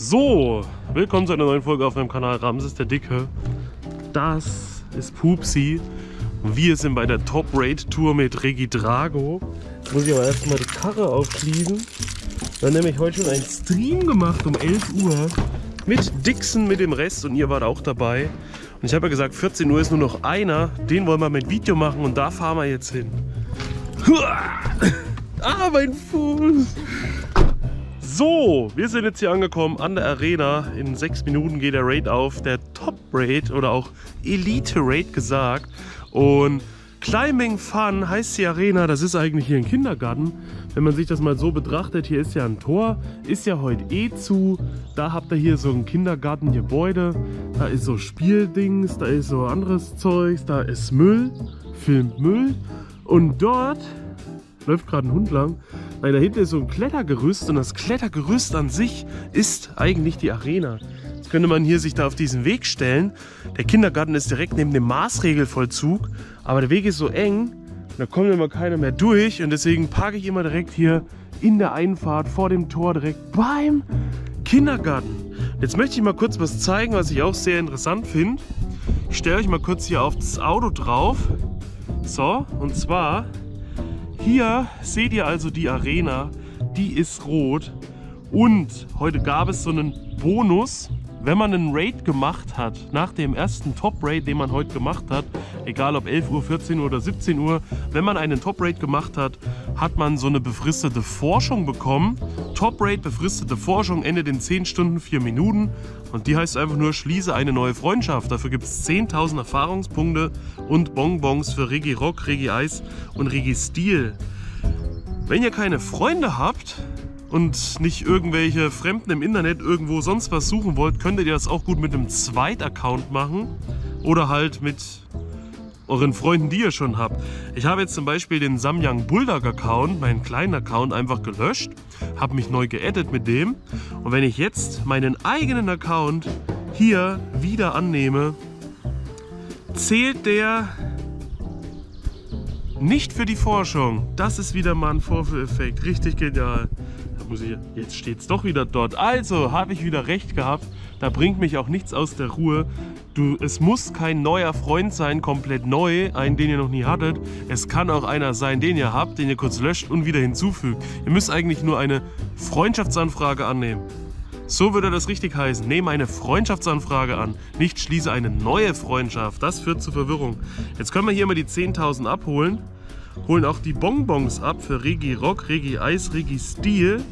So, willkommen zu einer neuen Folge auf meinem Kanal Ramses der Dicke. Das ist Pupsi. Wir sind bei der Top-Raid-Tour mit Regidrago. Jetzt muss ich aber erstmal die Karre aufschließen. Wir haben nämlich heute schon einen Stream gemacht um 11 Uhr mit Dixon, mit dem Rest, und ihr wart auch dabei. Und ich habe ja gesagt, 14 Uhr ist nur noch einer, den wollen wir mit Video machen und da fahren wir jetzt hin. Ah, mein Fuß! So, wir sind jetzt hier angekommen an der Arena. In 6 Minuten geht der Raid auf, der Top-Raid oder auch Elite Raid gesagt. Und Climbing Fun heißt die Arena, das ist eigentlich hier ein Kindergarten. Wenn man sich das mal so betrachtet, hier ist ja ein Tor, ist ja heute eh zu. Da habt ihr hier so ein Kindergartengebäude, da ist so Spieldings, da ist so anderes Zeugs, da ist Müll, filmt Müll. Und dort läuft gerade ein Hund lang, weil dahinter ist so ein Klettergerüst und das Klettergerüst an sich ist eigentlich die Arena. Jetzt könnte man hier sich da auf diesen Weg stellen. Der Kindergarten ist direkt neben dem Maßregelvollzug, aber der Weg ist so eng, da kommt immer keiner mehr durch und deswegen parke ich immer direkt hier in der Einfahrt vor dem Tor direkt beim Kindergarten. Jetzt möchte ich mal kurz was zeigen, was ich auch sehr interessant finde. Ich stelle euch mal kurz hier auf das Auto drauf. So, und zwar hier seht ihr also die Arena, die ist rot, und heute gab es so einen Bonus, wenn man einen Raid gemacht hat, nach dem ersten Top-Raid, den man heute gemacht hat, egal ob 11 Uhr, 14 Uhr oder 17 Uhr, wenn man einen Top-Raid gemacht hat, hat man so eine befristete Forschung bekommen. Top-Raid, befristete Forschung, endet in 10 Stunden, 4 Minuten und die heißt einfach nur, schließe eine neue Freundschaft. Dafür gibt es 10.000 Erfahrungspunkte und Bonbons für Regirock, Regieis und Registeel. Wenn ihr keine Freunde habt und nicht irgendwelche Fremden im Internet irgendwo sonst was suchen wollt, könntet ihr das auch gut mit einem Zweit-Account machen oder halt mit euren Freunden, die ihr schon habt. Ich habe jetzt zum Beispiel den samyang Bulldog Account, meinen kleinen Account, einfach gelöscht, habe mich neu geaddet mit dem, und wenn ich jetzt meinen eigenen Account hier wieder annehme, zählt der nicht für die Forschung. Das ist wieder mal ein Vorführeffekt, richtig genial. Jetzt steht es doch wieder dort. Also habe ich wieder recht gehabt. Da bringt mich auch nichts aus der Ruhe. Es muss kein neuer Freund sein, komplett neu, einen, den ihr noch nie hattet. Es kann auch einer sein, den ihr habt, den ihr kurz löscht und wieder hinzufügt. Ihr müsst eigentlich nur eine Freundschaftsanfrage annehmen. So würde das richtig heißen. Nehme eine Freundschaftsanfrage an, nicht schließe eine neue Freundschaft. Das führt zu Verwirrung. Jetzt können wir hier mal die 10.000 abholen. Holen auch die Bonbons ab für Regirock, Regieis, Registeel.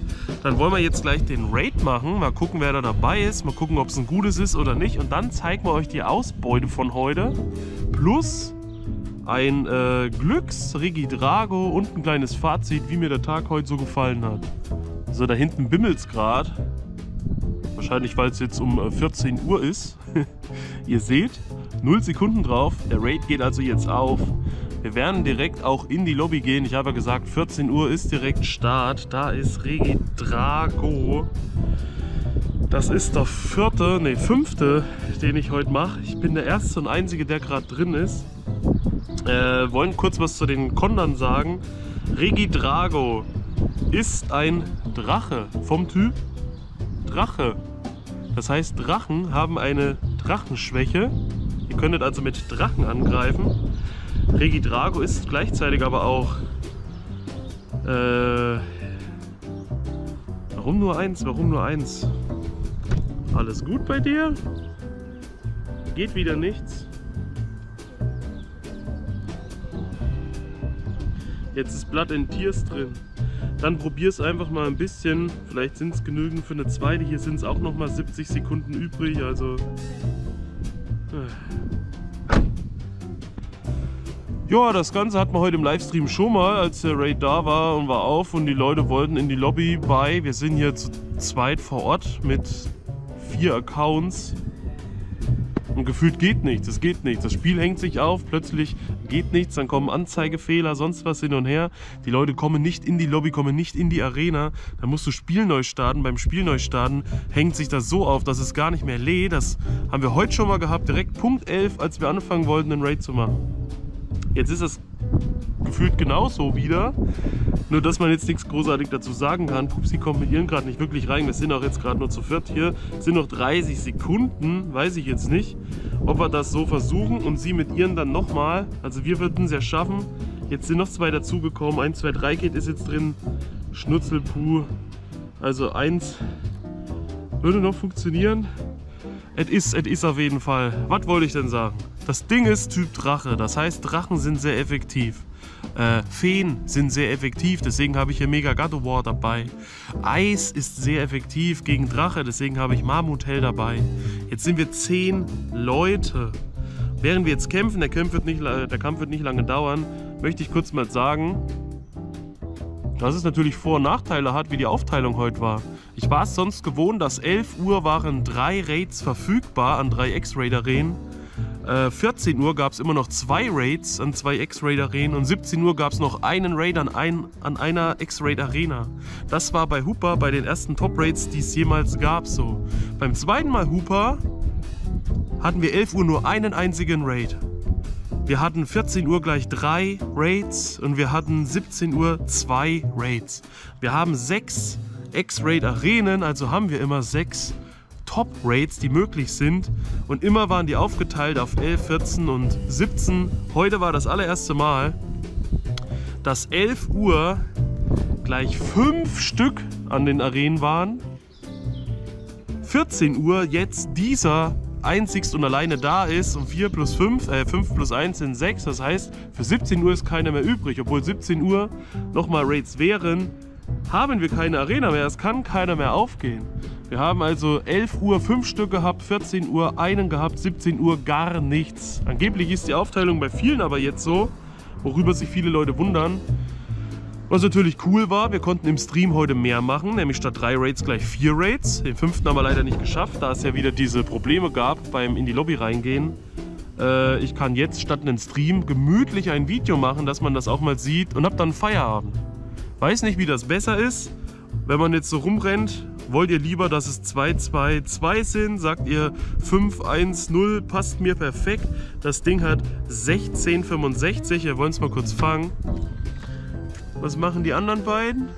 Dann wollen wir jetzt gleich den Raid machen. Mal gucken, wer da dabei ist. Mal gucken, ob es ein gutes ist oder nicht. Und dann zeigen wir euch die Ausbeute von heute. Plus ein Glücks-Regidrago und ein kleines Fazit, wie mir der Tag heute so gefallen hat. So, da hinten bimmelt's gerade. Wahrscheinlich, weil es jetzt um 14 Uhr ist. Ihr seht, 0 Sekunden drauf. Der Raid geht also jetzt auf. Wir werden direkt auch in die Lobby gehen. Ich habe ja gesagt, 14 Uhr ist direkt Start. Da ist Regidrago. Das ist der fünfte, den ich heute mache. Ich bin der erste und einzige, der gerade drin ist. Wollen kurz was zu den Kondern sagen. Regidrago ist ein Drache vom Typ Drache. Das heißt, Drachen haben eine Drachenschwäche. Ihr könntet also mit Drachen angreifen. Regidrago ist gleichzeitig aber auch, warum nur eins, Alles gut bei dir? Geht wieder nichts. Jetzt ist Blood and Tears drin. Dann probier's einfach mal ein bisschen, vielleicht sind es genügend für eine zweite. Hier sind es auch nochmal 70 Sekunden übrig, also... Ja, das Ganze hat man heute im Livestream schon mal, als der Raid da war und war auf und die Leute wollten in die Lobby bei. Wir sind hier zu zweit vor Ort mit 4 Accounts und gefühlt geht nichts, es geht nichts. Das Spiel hängt sich auf, plötzlich geht nichts, dann kommen Anzeigefehler, sonst was hin und her. Die Leute kommen nicht in die Lobby, kommen nicht in die Arena. Dann musst du Spiel neu starten. Beim Spiel neu starten hängt sich das so auf, dass es gar nicht mehr lädt. Das haben wir heute schon mal gehabt, direkt Punkt 11, als wir anfangen wollten, einen Raid zu machen. Jetzt ist es gefühlt genauso wieder. Nur, dass man jetzt nichts großartig dazu sagen kann. Pupsi kommt mit ihren gerade nicht wirklich rein. Wir sind auch jetzt gerade nur zu viert hier. Es sind noch 30 Sekunden. Weiß ich jetzt nicht, ob wir das so versuchen und sie mit ihren dann nochmal. Also wir würden es ja schaffen. Jetzt sind noch zwei dazugekommen. 1, 2, 3 geht ist jetzt drin. Schnutzelpuh. Also 1 würde noch funktionieren. Es ist auf jeden Fall. Was wollte ich denn sagen? Das Ding ist Typ Drache. Das heißt, Drachen sind sehr effektiv. Feen sind sehr effektiv, deswegen habe ich hier Mega Gatowar dabei. Eis ist sehr effektiv gegen Drache, deswegen habe ich Mammothell dabei. Jetzt sind wir 10 Leute. Während wir jetzt kämpfen, der Kampf wird nicht lange dauern, möchte ich kurz mal sagen, dass es natürlich Vor- und Nachteile hat, wie die Aufteilung heute war. Ich war es sonst gewohnt, dass 11 Uhr waren 3 Raids verfügbar an 3 X-Raid-Arenen. 14 Uhr gab es immer noch 2 Raids an 2 X-Raid-Arenen und 17 Uhr gab es noch einen Raid an einer X-Raid-Arena. Das war bei Hoopa bei den ersten Top-Raids, die es jemals gab. So. Beim zweiten Mal Hoopa hatten wir 11 Uhr nur einen einzigen Raid. Wir hatten 14 Uhr gleich 3 Raids und wir hatten 17 Uhr 2 Raids. Wir haben 6 X-Raid-Arenen, also haben wir immer 6 Top-Raids, die möglich sind, und immer waren die aufgeteilt auf 11, 14 und 17. Heute war das allererste Mal, dass 11 Uhr gleich 5 Stück an den Arenen waren, 14 Uhr jetzt dieser einzigst und alleine da ist und 5 plus 1 sind 6, das heißt für 17 Uhr ist keiner mehr übrig, obwohl 17 Uhr nochmal Raids wären, haben wir keine Arena mehr, es kann keiner mehr aufgehen. Wir haben also 11 Uhr 5 Stück gehabt, 14 Uhr einen gehabt, 17 Uhr gar nichts. Angeblich ist die Aufteilung bei vielen aber jetzt so, worüber sich viele Leute wundern. Was natürlich cool war, wir konnten im Stream heute mehr machen, nämlich statt 3 Raids gleich 4 Raids. Den 5. haben wir leider nicht geschafft, da es ja wieder diese Probleme gab beim in die Lobby reingehen. Ich kann jetzt statt einem Stream gemütlich ein Video machen, dass man das auch mal sieht, und habe dann Feierabend. Weiß nicht, wie das besser ist, wenn man jetzt so rumrennt. Wollt ihr lieber, dass es 2-2-2 sind? Sagt ihr 5-1-0, passt mir perfekt. Das Ding hat 16,65. Wir wollen es mal kurz fangen. Was machen die anderen beiden?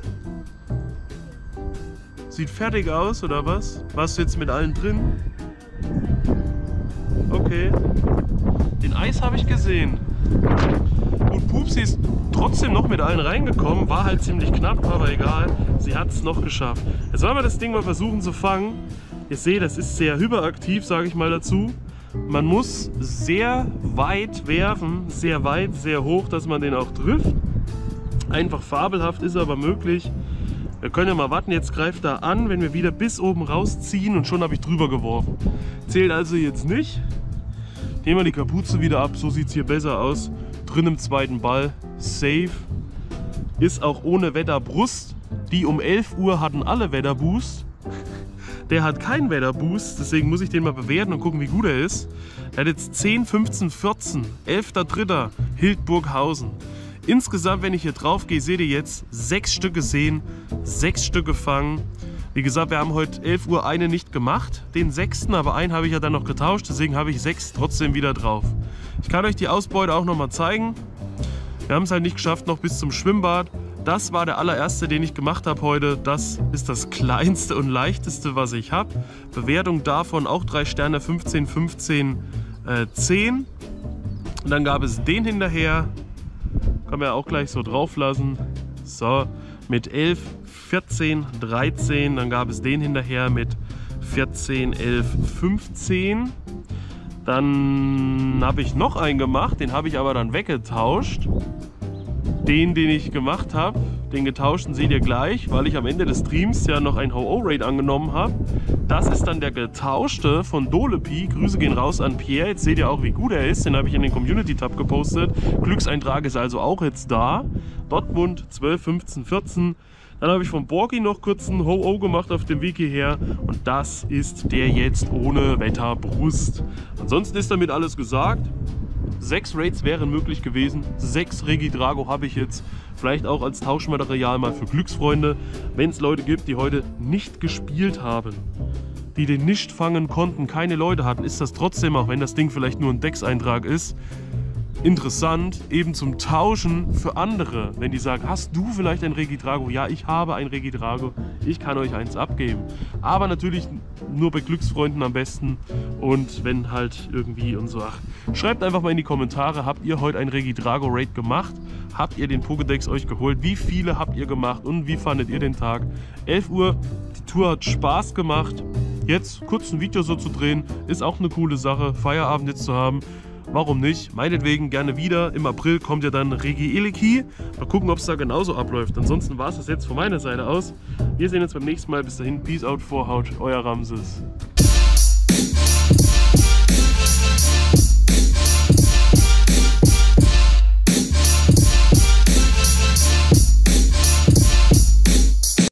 Sieht fertig aus, oder was? Warst du jetzt mit allen drin? Okay. Den Eis habe ich gesehen. Gut, Pupsi ist trotzdem noch mit allen reingekommen. War halt ziemlich knapp, aber egal. Sie hat es noch geschafft. Jetzt wollen wir das Ding mal versuchen zu fangen. Ihr seht, das ist sehr hyperaktiv, sage ich mal dazu. Man muss sehr weit werfen, sehr weit, sehr hoch, dass man den auch trifft. Einfach fabelhaft, ist aber möglich. Wir können ja mal warten, jetzt greift er an, wenn wir wieder bis oben rausziehen, und schon habe ich drüber geworfen. Zählt also jetzt nicht. Nehmen wir die Kapuze wieder ab, so sieht es hier besser aus. Drin im zweiten Ball, safe. Ist auch ohne Wetterbrust. Die um 11 Uhr hatten alle Wetterboost. Der hat keinen Wetterboost, deswegen muss ich den mal bewerten und gucken, wie gut er ist. Er hat jetzt 10, 15, 14, 11.3. Hildburghausen. Insgesamt, wenn ich hier drauf gehe, seht ihr jetzt 6 Stücke sehen, 6 Stücke fangen. Wie gesagt, wir haben heute 11 Uhr eine nicht gemacht, den 6. aber einen habe ich ja dann noch getauscht, deswegen habe ich 6 trotzdem wieder drauf. Ich kann euch die Ausbeute auch nochmal zeigen. Wir haben es halt nicht geschafft, noch bis zum Schwimmbad. Das war der allererste, den ich gemacht habe heute. Das ist das kleinste und leichteste, was ich habe. Bewertung davon auch 3 Sterne, 15, 15, 10. Und dann gab es den hinterher. Kann man ja auch gleich so drauf lassen. So, mit 11, 14, 13. Dann gab es den hinterher mit 14, 11, 15. Dann habe ich noch einen gemacht, den habe ich aber dann weggetauscht. Den ich gemacht habe, den getauschten seht ihr gleich, weil ich am Ende des Streams ja noch ein Ho-Oh Raid angenommen habe. Das ist dann der getauschte von Dolepi. Grüße gehen raus an Pierre. Jetzt seht ihr auch, wie gut er ist. Den habe ich in den Community-Tab gepostet. Glückseintrag ist also auch jetzt da. Dortmund 12, 15, 14. Dann habe ich von Borgi noch kurz einen Ho-Oh gemacht auf dem Weg hierher. Und das ist der jetzt ohne Wetterbrust. Ansonsten ist damit alles gesagt. 6 Raids wären möglich gewesen, 6 Regidrago habe ich jetzt, vielleicht auch als Tauschmaterial mal für Glücksfreunde, wenn es Leute gibt, die heute nicht gespielt haben, die den nicht fangen konnten, keine Leute hatten, ist das trotzdem, auch wenn das Ding vielleicht nur ein Deckseintrag ist, interessant, eben zum Tauschen für andere. Wenn die sagen, hast du vielleicht ein Regidrago? Ja, ich habe ein Regidrago, ich kann euch eins abgeben. Aber natürlich nur bei Glücksfreunden am besten. Und wenn halt irgendwie und so, ach, schreibt einfach mal in die Kommentare, habt ihr heute ein Regidrago-Raid gemacht? Habt ihr den Pokédex euch geholt? Wie viele habt ihr gemacht und wie fandet ihr den Tag? 11 Uhr, die Tour hat Spaß gemacht. Jetzt kurz ein Video so zu drehen, ist auch eine coole Sache, Feierabend jetzt zu haben. Warum nicht? Meinetwegen gerne wieder. Im April kommt ja dann Regirock. Mal gucken, ob es da genauso abläuft. Ansonsten war es das jetzt von meiner Seite aus. Wir sehen uns beim nächsten Mal. Bis dahin. Peace out, Vorhaut. Euer Ramses.